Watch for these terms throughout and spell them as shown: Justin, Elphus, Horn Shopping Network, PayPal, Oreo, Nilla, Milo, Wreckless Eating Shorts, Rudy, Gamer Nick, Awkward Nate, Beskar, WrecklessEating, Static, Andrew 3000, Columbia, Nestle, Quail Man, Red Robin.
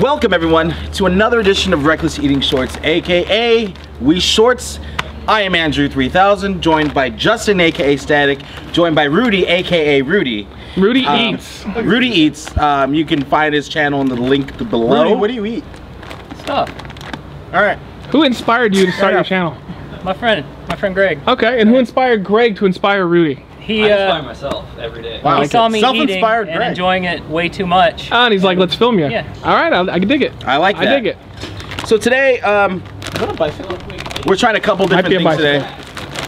Welcome everyone to another edition of Wreckless Eating Shorts, aka We Shorts. I am Andrew 3000, joined by Justin, aka Static, joined by Rudy, aka Rudy. Rudy Eats. Rudy Eats. You can find his channel in the link below. Rudy, what do you eat? Stuff. All right. Who inspired you to start your channel? My friend Greg. Okay, and who inspired Greg to inspire Rudy? I inspire myself every day. Wow, he saw me eating and enjoying it way too much. And he's like, let's film you. Yeah. All right, I can dig it. I like that. I dig it. So today, we're trying a couple different things today.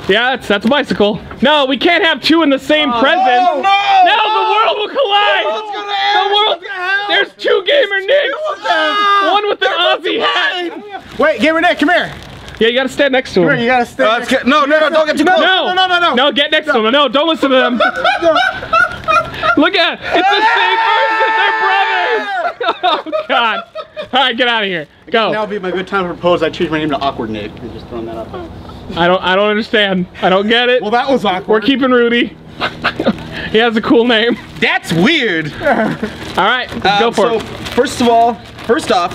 Yeah, that's a bicycle. No, we can't have two in the same present. No, the world will collide. The world. There's two Gamer Nicks. One with an Aussie hat. Wait, Gamer Nick, come here. Yeah, you gotta stand next to him. You gotta stand next to him. No, don't get too close. No, get next to him. No, don't listen to them. Look at it. It's the same person. They're brothers. Oh, God. All right, get out of here. Go. Now would be my good time to propose. I changed my name to Awkward Nate. You're just throwing that up. I don't understand. I don't get it. Well, that was awkward. We're keeping Rudy. He has a cool name. That's weird. All right, go for it. First off,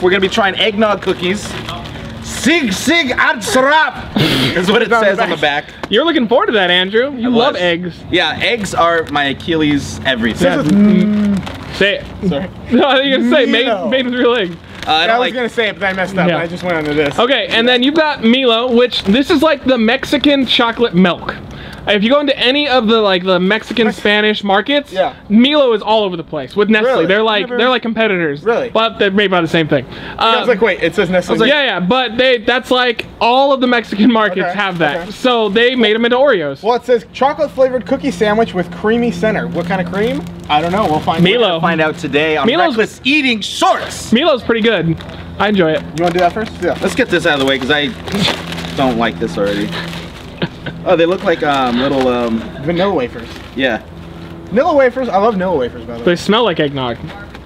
we're gonna be trying eggnog cookies. Sig Sig Ad Sarap is what it says on the back. You're looking forward to that, Andrew. You love eggs. Yeah, eggs are my Achilles everything. Say it. Sorry. No, I was gonna say made with real eggs. I was gonna say it, but I messed up. Yeah. I just went onto this. Okay, and then you've got Milo, which this is like the Mexican chocolate milk. If you go into any of the Mexican Spanish markets, Milo is all over the place with Nestle. Really? They're like competitors. Really? But they're made by the same thing. I was like, wait, it says Nestle. Like, yeah, but that's like all of the Mexican markets have that. Okay. So they made them into Oreos. Well, it says chocolate flavored cookie sandwich with creamy center. What kind of cream? I don't know. We'll find Milo. We'll find out today on Wreckless Eating Shorts. Milo's pretty good. I enjoy it. You want to do that first? Yeah. Let's get this out of the way because I don't like this already. Oh, they look like little vanilla wafers. Yeah. Nilla wafers? I love Nilla wafers, by the way. They smell like eggnog.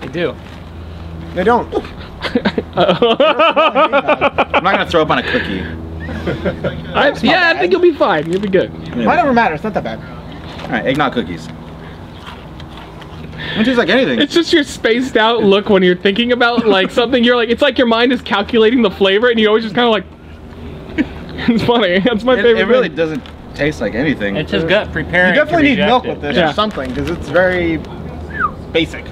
They do. They don't. I'm not gonna throw up on a cookie. I think you'll be fine. You'll be good. Anyway. Might never matter. It's not that bad. All right, eggnog cookies. It tastes like anything. It's just your spaced out look when you're thinking about like something. You're like, it's like your mind is calculating the flavor, and you always just kind of like. It's funny. That's my favorite. It really doesn't taste like anything. It's his gut preparing. You definitely need milk with this or something because it's very basic,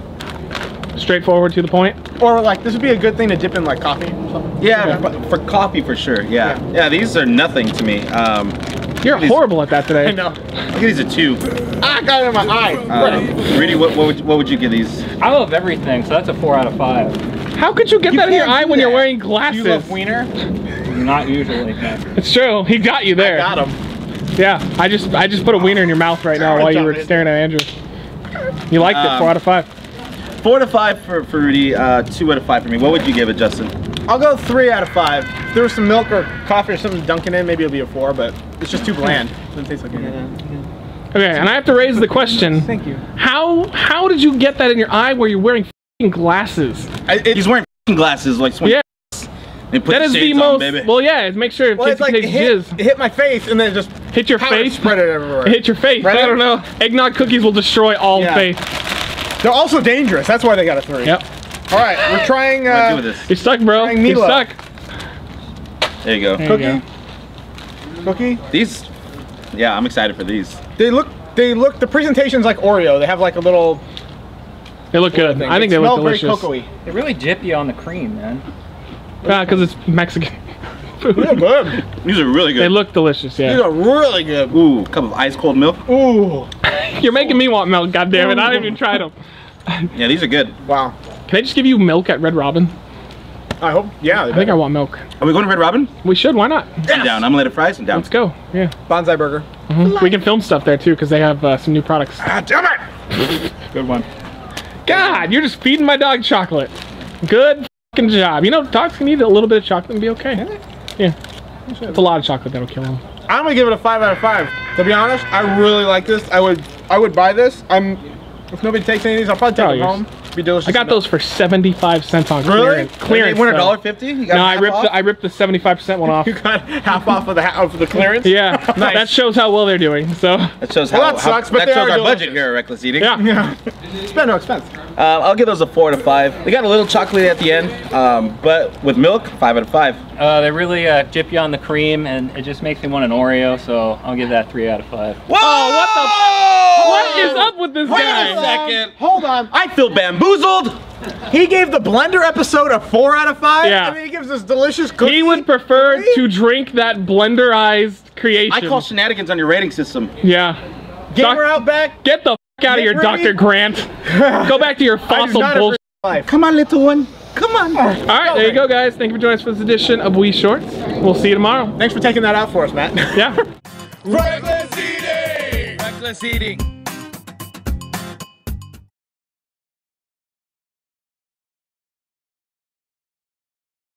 straightforward to the point. Or like this would be a good thing to dip in like coffee or something. Yeah, for coffee for sure. Yeah. These are nothing to me. You're horrible at that today. I know. I'll give these a 2. I got it in my eye. Rudy, what would you give these? I love everything, so that's a 4 out of 5. How could you get that in your eye when you're wearing glasses? You love wiener? Not usually. It's true. He got you there. I got him. Yeah. I just put a wiener in your mouth right now while you were staring at Andrew. You liked it. 4 out of 5. 4 out of 5 for Rudy. 2 out of 5 for me. What would you give it, Justin? I'll go 3 out of 5. If there was some milk or coffee or something dunking in, maybe it'll be a 4. But it's just too bland. It doesn't taste like anything. Okay. And I have to raise the question. Thank you. How did you get that in your eye where you're wearing f***ing glasses? He's wearing f***ing glasses like. Yeah. That is the most. Baby. Well, yeah. Make sure it's like it hit my face and then just hit your face. Spread it everywhere. Hit your face. Right? I don't know. Eggnog cookies will destroy all faith. They're also dangerous. That's why they got a 3. Yep. All right, we're trying. You're stuck, bro. You're stuck. There you go. Cookie. These. Yeah, I'm excited for these. The presentation's like Oreo. They have like a little. They look good. Thing. I think they look delicious. They smell very cocoa-y. They really dip you on the cream, man. Ah, because it's Mexican food. They're good. These are really good. They look delicious, yeah. These are really good. Ooh, cup of ice cold milk. Ooh. You're making me want milk, goddammit. I haven't even tried them. Yeah, these are good. Wow. Can I just give you milk at Red Robin? I hope, yeah. I think I want milk. Are we going to Red Robin? We should, why not? Yes. I'm down, I'm gonna let it fries and down. Let's go, yeah. Bonsai burger. Mm-hmm. We can film stuff there too, because they have some new products. Ah, damn it! Good one. God, you're just feeding my dog chocolate. Good. Job. You know, dogs can eat a little bit of chocolate and be okay. Really? Yeah. It's a lot of chocolate that'll kill them. I'm gonna give it a 5 out of 5. To be honest, I really like this. I would buy this. If nobody takes any of these, I'll probably take them home. It'd be delicious. I got those for 75 cents on clearance. Really? Clearance. Won $1.50? No, I ripped the 75% one off. You got half off of the clearance. Yeah. Nice. That shows how well they're doing. So that shows how that sucks, but that shows our budget here at Reckless Eating. Yeah. Spend no expense. I'll give those a 4 out of 5. They got a little chocolate at the end, but with milk, 5 out of 5. They really dip you on the cream, and it just makes me want an Oreo, so I'll give that 3 out of 5. Whoa! Oh, what the f— what is up with this guy? Wait a second. Hold on. I feel bamboozled. He gave the blender episode a 4 out of 5? Yeah. I mean, he gives us delicious cookies. He would prefer to drink that blenderized creation. I call shenanigans on your rating system. Yeah. Gamer Outback. Get the f out of here, Dr. Grant. Go back to your fossil bullshit. Come on, little one. Come on. All right, there you go, guys. Thank you for joining us for this edition of We Shorts. We'll see you tomorrow. Thanks for taking that out for us, Matt. Yeah. Reckless eating. Reckless eating.